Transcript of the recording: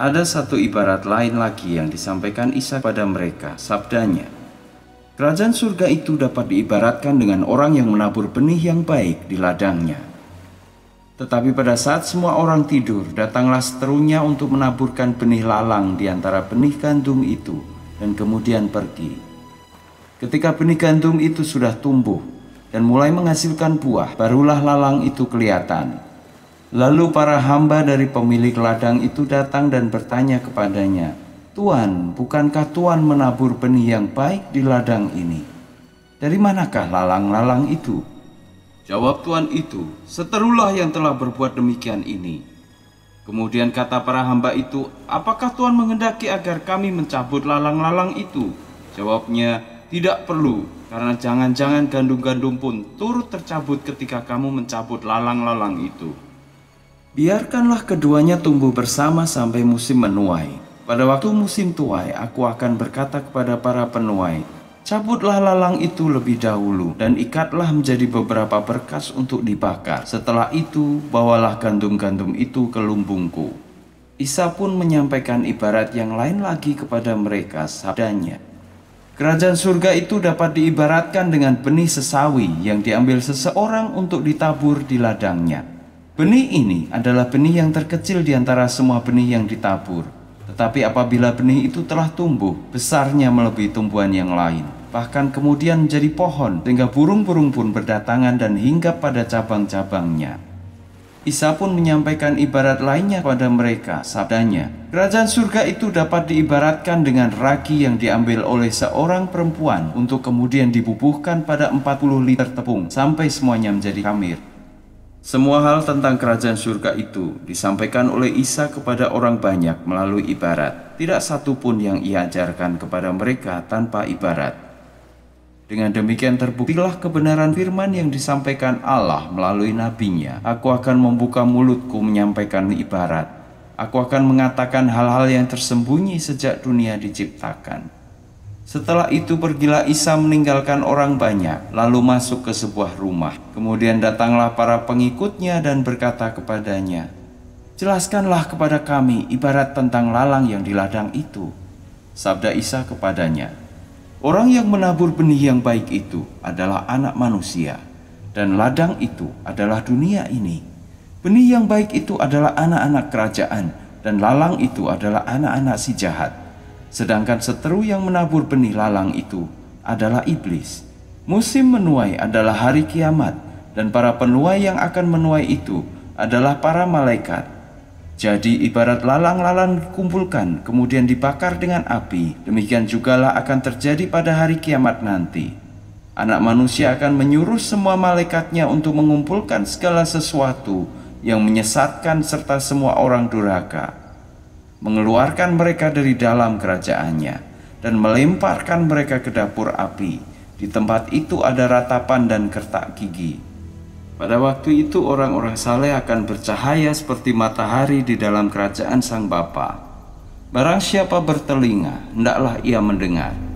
Ada satu ibarat lain lagi yang disampaikan Isa pada mereka, sabdanya, "Kerajaan surga itu dapat diibaratkan dengan orang yang menabur benih yang baik di ladangnya. Tetapi pada saat semua orang tidur, datanglah seterunya untuk menaburkan benih lalang di antara benih gandum itu, dan kemudian pergi. Ketika benih gandum itu sudah tumbuh dan mulai menghasilkan buah, barulah lalang itu kelihatan. Lalu para hamba dari pemilik ladang itu datang dan bertanya kepadanya, 'Tuan, bukankah Tuan menabur benih yang baik di ladang ini? Dari manakah lalang-lalang itu?' Jawab Tuan itu, 'Seterulah yang telah berbuat demikian ini.' Kemudian kata para hamba itu, 'Apakah Tuan menghendaki agar kami mencabut lalang-lalang itu?' Jawabnya, 'Tidak perlu, karena jangan-jangan gandum-gandum pun turut tercabut ketika kamu mencabut lalang-lalang itu. Biarkanlah keduanya tumbuh bersama sampai musim menuai. Pada waktu musim tuai, aku akan berkata kepada para penuai, 'Cabutlah lalang itu lebih dahulu dan ikatlah menjadi beberapa berkas untuk dibakar. Setelah itu, bawalah gandum-gandum itu ke lumbungku.'" Isa pun menyampaikan ibarat yang lain lagi kepada mereka, sabdanya, "Kerajaan surga itu dapat diibaratkan dengan benih sesawi yang diambil seseorang untuk ditabur di ladangnya. Benih ini adalah benih yang terkecil di antara semua benih yang ditabur. Tetapi apabila benih itu telah tumbuh, besarnya melebihi tumbuhan yang lain. Bahkan kemudian menjadi pohon, sehingga burung-burung pun berdatangan dan hinggap pada cabang-cabangnya." Isa pun menyampaikan ibarat lainnya kepada mereka, sabdanya, "Kerajaan surga itu dapat diibaratkan dengan ragi yang diambil oleh seorang perempuan untuk kemudian dibubuhkan pada 40 liter tepung sampai semuanya menjadi khamir." Semua hal tentang kerajaan surga itu disampaikan oleh Isa kepada orang banyak melalui ibarat. Tidak satu pun yang ia ajarkan kepada mereka tanpa ibarat. Dengan demikian terbuktilah kebenaran firman yang disampaikan Allah melalui nabinya. "Aku akan membuka mulutku menyampaikan ibarat. Aku akan mengatakan hal-hal yang tersembunyi sejak dunia diciptakan." Setelah itu pergilah Isa meninggalkan orang banyak, lalu masuk ke sebuah rumah. Kemudian datanglah para pengikutnya dan berkata kepadanya, "Jelaskanlah kepada kami ibarat tentang lalang yang di ladang itu." Sabda Isa kepadanya, "Orang yang menabur benih yang baik itu adalah anak manusia, dan ladang itu adalah dunia ini. Benih yang baik itu adalah anak-anak kerajaan, dan lalang itu adalah anak-anak si jahat. Sedangkan seteru yang menabur benih lalang itu adalah iblis. Musim menuai adalah hari kiamat, dan para penuai yang akan menuai itu adalah para malaikat. Jadi ibarat lalang-lalang dikumpulkan, kemudian dibakar dengan api, demikian jugalah akan terjadi pada hari kiamat nanti. Anak manusia akan menyuruh semua malaikatnya untuk mengumpulkan segala sesuatu yang menyesatkan serta semua orang durhaka, mengeluarkan mereka dari dalam kerajaannya, dan melemparkan mereka ke dapur api. Di tempat itu ada ratapan dan kertak gigi. Pada waktu itu orang-orang saleh akan bercahaya seperti matahari di dalam kerajaan Sang Bapa. Barang siapa bertelinga, hendaklah ia mendengar."